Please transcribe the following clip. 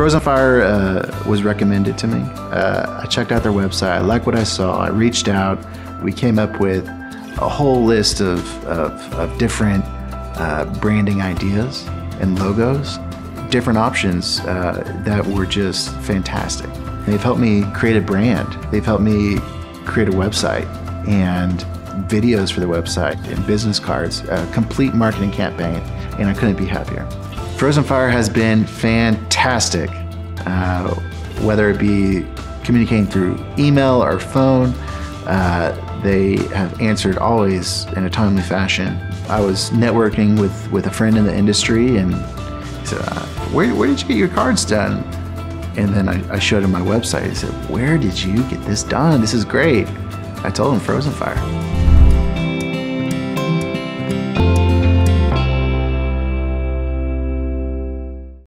Frozen Fire was recommended to me. I checked out their website, I liked what I saw, I reached out, we came up with a whole list of different branding ideas and logos, different options that were just fantastic. They've helped me create a brand, they've helped me create a website and videos for the website and business cards, a complete marketing campaign, and I couldn't be happier. Frozen Fire has been fantastic, whether it be communicating through email or phone, they have answered always in a timely fashion. I was networking with a friend in the industry and he said, where did you get your cards done? And then I showed him my website. He said, where did you get this done? This is great. I told him Frozen Fire.